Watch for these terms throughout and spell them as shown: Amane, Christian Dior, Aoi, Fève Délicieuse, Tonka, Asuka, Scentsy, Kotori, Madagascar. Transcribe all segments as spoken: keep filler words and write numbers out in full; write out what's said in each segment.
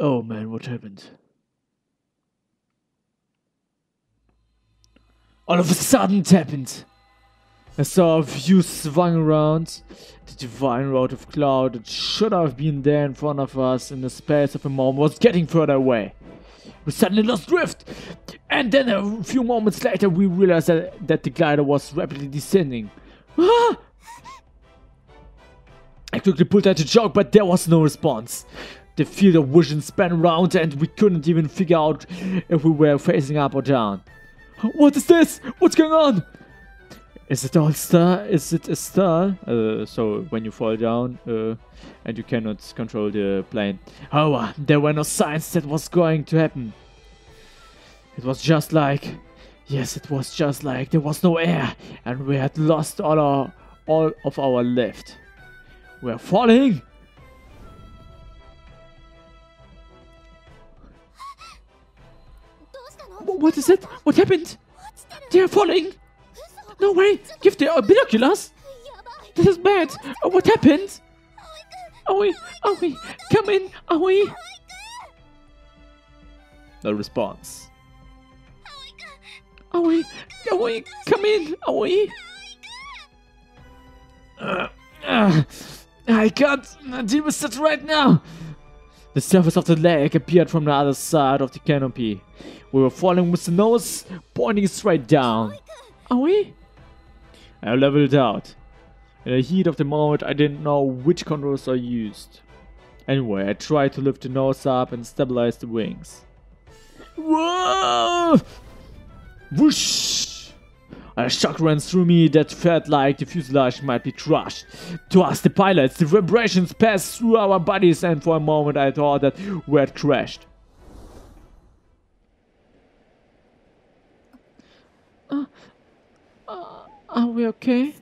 Oh man, what happened? All of a sudden it happened! I saw a view swung around, the divine rod of cloud that should have been there in front of us in the space of a moment was getting further away. We suddenly lost drift, and then a few moments later we realized that, that the glider was rapidly descending. Ah! I quickly pulled out a joke, but there was no response. The field of vision spun around and we couldn't even figure out if we were facing up or down. What is this? What's going on? Is it all star? Is it a star? Uh, so when you fall down uh, and you cannot control the plane. However, there were no signs that was going to happen. It was just like, yes, it was just like there was no air and we had lost all our, all of our lift. We are falling. What is it? What happened? They are falling. No way! Give the uh, binoculars! This is bad! Uh, what happened? Aoi! Aoi! Come in! Aoi! No response. Aoi! Aoi! Come in! Aoi! Uh, uh, I can't deal with that right now! The surface of the lake appeared from the other side of the canopy. We were falling with the nose pointing straight down. Aoi! I leveled out. In the heat of the moment, I didn't know which controls I used. Anyway, I tried to lift the nose up and stabilize the wings. Whoa! Whoosh! A shock ran through me that felt like the fuselage might be crushed. To us, the pilots, the vibrations passed through our bodies, and for a moment I thought that we had crashed. Uh. Are we okay?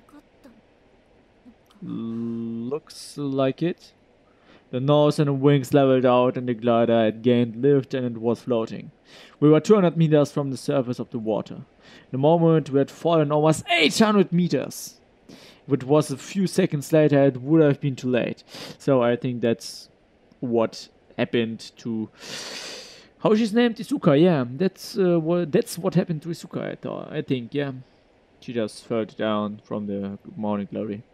Looks like it. The nose and the wings leveled out and the glider had gained lift and it was floating. We were two hundred meters from the surface of the water. The moment we had fallen almost eight hundred meters. If it was a few seconds later, it would have been too late. So I think that's what happened to... How she's named? Asuka, yeah. That's, uh, what, that's what happened to Asuka, I, thought, I think, yeah. She just fell down from the morning glory.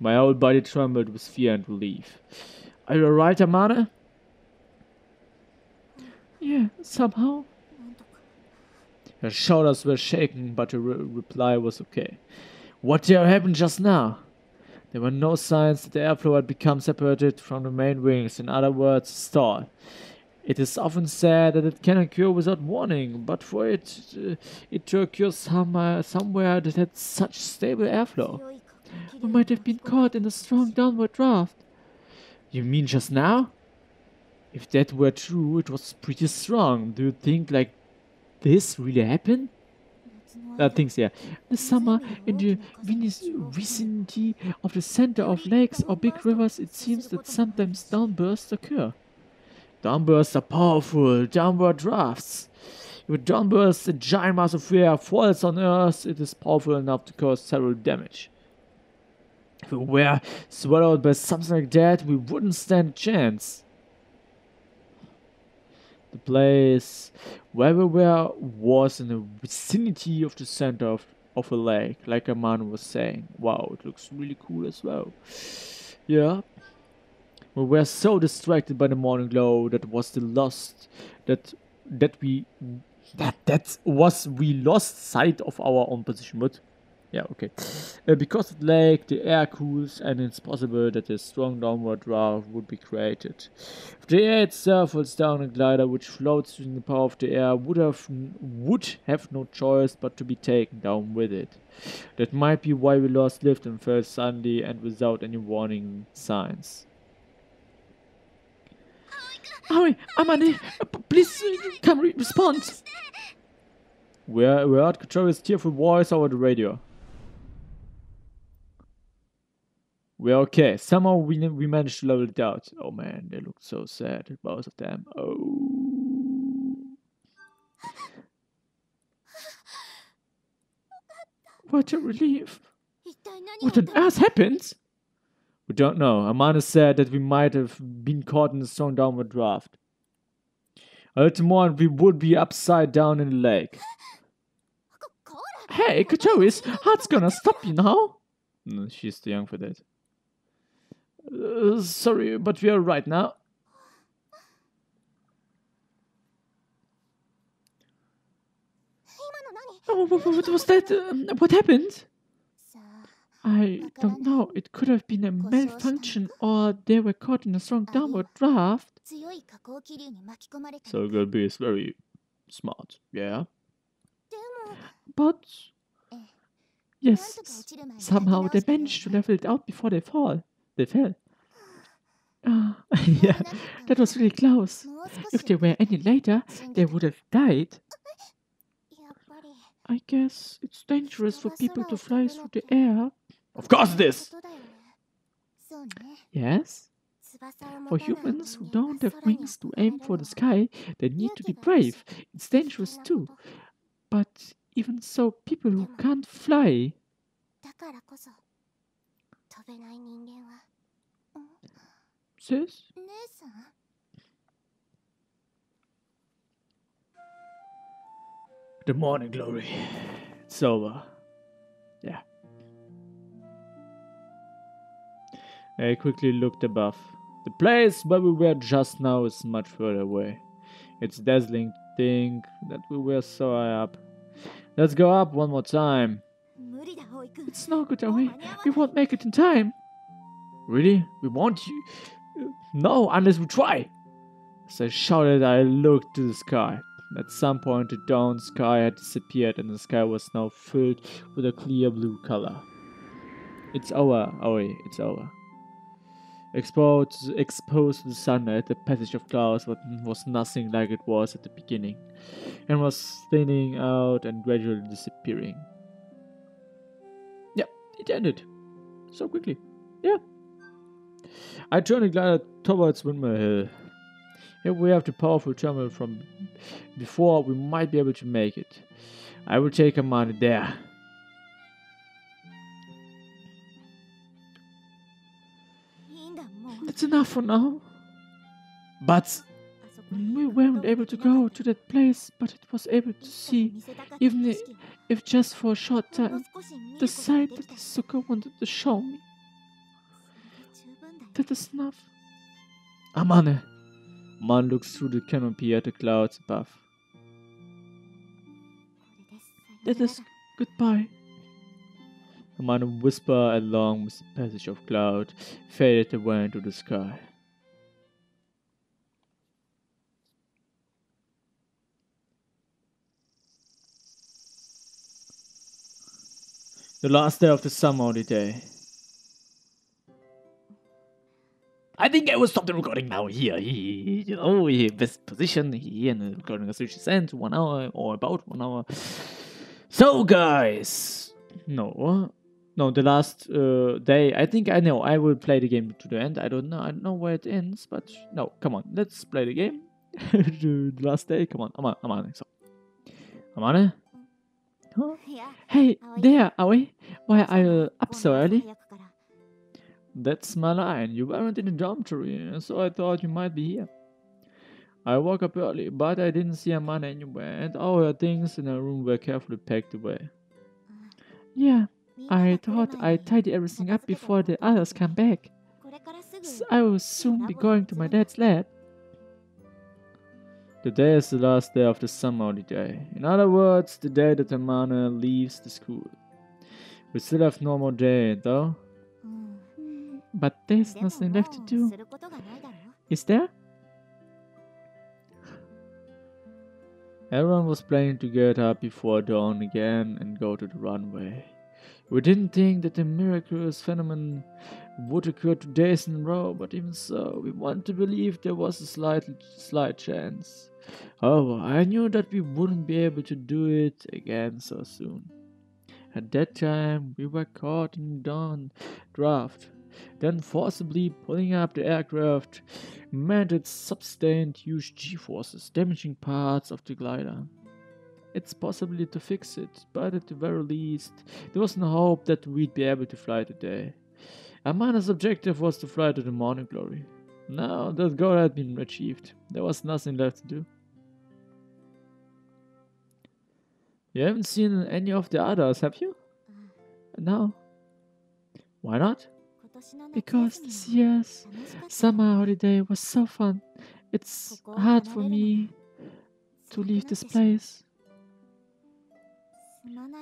My whole body trembled with fear and relief. Are you alright, Amane? Yeah, somehow. Her shoulders were shaking, but her re reply was okay. What did happen just now? There were no signs that the airflow had become separated from the main wings, in other words, stalled. It is often said that it can occur without warning, but for it, uh, it to occur some, uh, somewhere that had such stable airflow. We might have been caught in a strong downward draft. You mean just now? If that were true, it was pretty strong. Do you think like this really happened? Uh, things, yeah. The summer in the vicinity of the center of lakes or big rivers, it seems that sometimes downbursts occur. Downbursts are powerful, downward drafts. If a downburst, a giant mass of air falls on Earth, it is powerful enough to cause several damage. If we were swallowed by something like that, we wouldn't stand a chance. The place where we were was in the vicinity of the center of, of a lake, like Amane was saying. Wow, it looks really cool as well. Yeah. We were so distracted by the morning glow that was the lost that that we that that was we lost sight of our own position. But yeah, okay. Uh, because of the lake, the air cools, and it's possible that a strong downward draft would be created. If the air itself falls down, a glider which floats using the power of the air would have would have no choice but to be taken down with it. That might be why we lost lift and fell suddenly and without any warning signs. Aoi, Amane, please come re respond. We heard Kotori's tearful voice over the radio. We're okay. Somehow we we managed to level it out. Oh man, they looked so sad, both of them. Oh. What a relief. What on earth happened? We don't know. Amane said that we might have been caught in a strong downward draft. At the moment, we would be upside down in the lake. Hey, Kotoris, heart's gonna stop you now. No, she's too young for that. Uh, sorry, but we are right now. Oh, what was that? Uh, what happened? I don't know. It could have been a malfunction, or they were caught in a strong downward draft. So Gobi is very smart, yeah. But yes, somehow they managed to level it out before they fall. They fell. Uh, yeah, that was really close. If they were any later, they would have died. I guess it's dangerous for people to fly through the air. Of course it is! Yes? For humans who don't have wings to aim for the sky, they need to be brave. It's dangerous too. But even so, people who can't fly... Sis? The morning glory. It's over. Yeah. I quickly looked above. The place where we were just now is much further away. It's a dazzling thing that we were so high up. Let's go up one more time. It's no good, Aoi. We won't make it in time. Really? We won't? You? No, unless we try. As I shouted, I looked to the sky. At some point, the dawn sky had disappeared and the sky was now filled with a clear blue color. It's over, Aoi, it's over. Exposed, exposed to the sunlight, the passage of clouds was nothing like it was at the beginning, and was thinning out and gradually disappearing. Yeah, it ended. So quickly. Yeah. I turned and glided towards Windmill Hill. If we have the powerful terminal from before, we might be able to make it. I will take Amane there. That's enough for now. But we weren't able to go to that place, but it was able to see, even if just for a short time, the sight that Asuka wanted to show me. That is enough. Amane. Man looks through the canopy at the clouds above. Let us goodbye. The man whispered along with the passage of cloud, faded away into the sky. The last day of the summer holiday. I think I will stop the recording now. Here, here, you know, here, best position here, and the recording has reached its end. One hour or about one hour. So, guys, no, no, the last uh, day. I think I know. I will play the game to the end. I don't know. I don't know where it ends, but no, come on, let's play the game. The last day. Come on, Amane, Amane, so, Amane. Huh? Hey, there, Aoi. Why are you up so early? That's my line. You weren't in the dormitory, so I thought you might be here. I woke up early, but I didn't see Amane anywhere, and all her things in her room were carefully packed away. Yeah, I thought I'd tidy everything up before the others come back. So I will soon be going to my dad's lab. Today is the last day of the summer holiday. In other words, the day that Amane leaves the school. We still have no more day, though. But there's nothing left to do. Is there? Everyone was planning to get up before dawn again and go to the runway. We didn't think that the miraculous phenomenon would occur two days in a row, but even so, we wanted to believe there was a slight, slight chance. However, I knew that we wouldn't be able to do it again so soon. At that time, we were caught in the dawn draft. Then forcibly pulling up the aircraft meant it sustained huge G-forces, damaging parts of the glider. It's possible to fix it, but at the very least, there was no hope that we'd be able to fly today. Amane's objective was to fly to the morning glory. Now that goal had been achieved, there was nothing left to do. You haven't seen any of the others, have you? No. Why not? Because this year's summer holiday was so fun. It's hard for me to leave this place.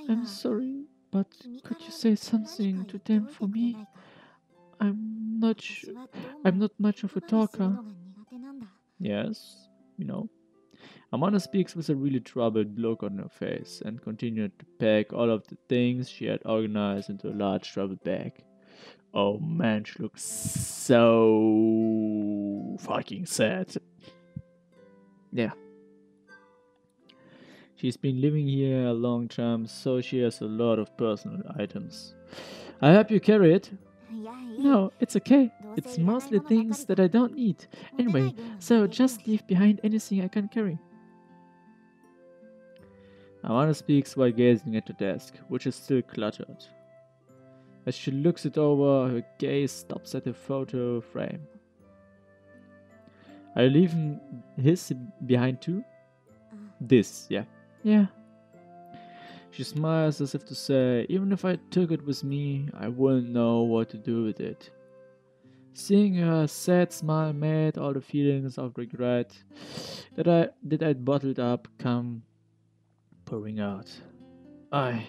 I'm sorry, but could you say something to them for me? I'm not sh I'm not much of a talker. Yes, you know. Amane speaks with a really troubled look on her face and continued to pack all of the things she had organized into a large travel bag. Oh man, she looks so fucking sad. Yeah. She's been living here a long time, so she has a lot of personal items. I help you carry it. No, it's okay. It's mostly things that I don't need. Anyway, so just leave behind anything I can carry. Amane speaks while gazing at the desk, which is still cluttered. As she looks it over, her gaze stops at the photo frame. Are you leaving his behind too? This, yeah. Yeah. She smiles as if to say, even if I took it with me, I wouldn't know what to do with it. Seeing her sad smile made all the feelings of regret that I that I'd bottled up come pouring out. I...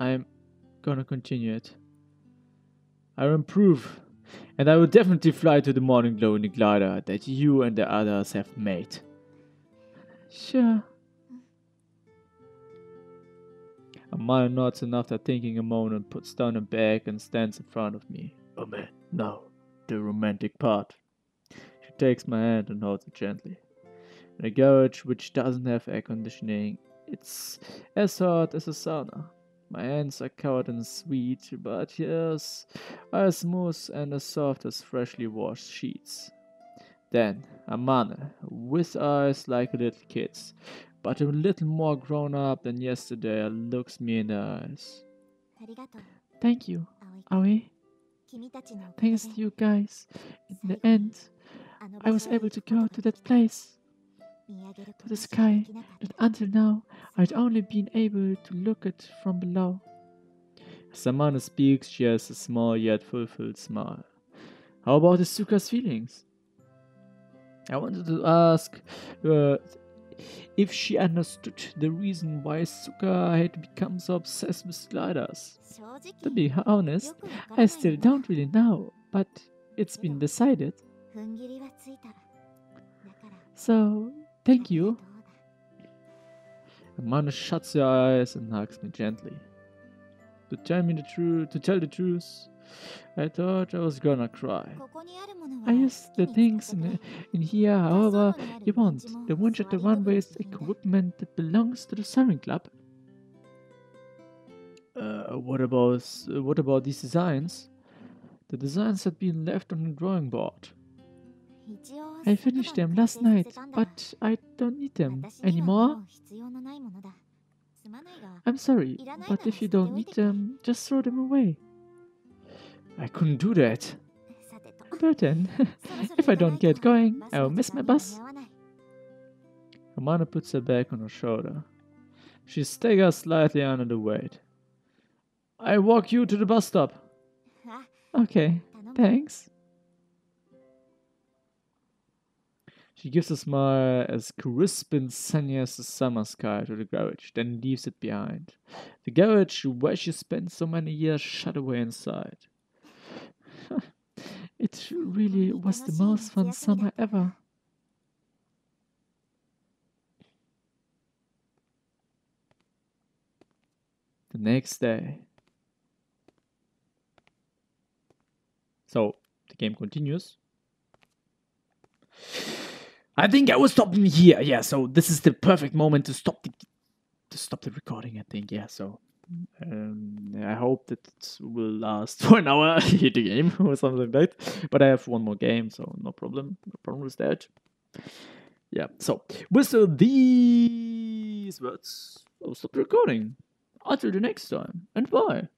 I'm gonna continue it. I'll improve, and I will definitely fly to the morning glow in the glider that you and the others have made. Sure. Amane nods, and after thinking a moment, puts down her bag and stands in front of me. Oh man, now, the romantic part. She takes my hand and holds it gently. In a garage which doesn't have air conditioning, it's as hot as a sauna. My hands are covered in sweat, but yes, are as smooth and as soft as freshly washed sheets. Then, Amane, with eyes like a little kid's, but a little more grown up than yesterday, looks me in the eyes. Thank you, Aoi. Thanks to you guys. In the end, I was able to go to that place, to the sky, that until now I'd only been able to look at from below. As Amane speaks, she has a small yet fulfilled smile. How about Asuka's feelings? I wanted to ask her if she understood the reason why Asuka had become so obsessed with sliders. To be honest, I still don't really know, but it's been decided. So, thank you. Amane shuts her eyes and hugs me gently. To tell me the truth, to tell the truth, I thought I was gonna cry. I used the things in, in here, however you want. The winch at the runway is equipment that belongs to the swimming club. Uh, what about uh, what about these designs? The designs had been left on the drawing board. I finished them last night, but I don't need them anymore. I'm sorry, but if you don't need them, just throw them away. I couldn't do that. But then, if I don't get going, I will miss my bus. Amane puts her back on her shoulder. She staggers slightly under the weight. I walk you to the bus stop. Okay, thanks. She gives a smile as crisp and sunny as the summer sky to the garage, then leaves it behind. The garage where she spent so many years shut away inside. It really was the most fun summer ever. The next day. So, the game continues. I think I will stop here. Yeah, so this is the perfect moment to stop the to stop the recording, I think. Yeah, so um, I hope that it will last for an hour the game or something like that. But I have one more game, so no problem. No problem with that. Yeah, so with these words, I'll stop recording. Until the next time, and bye.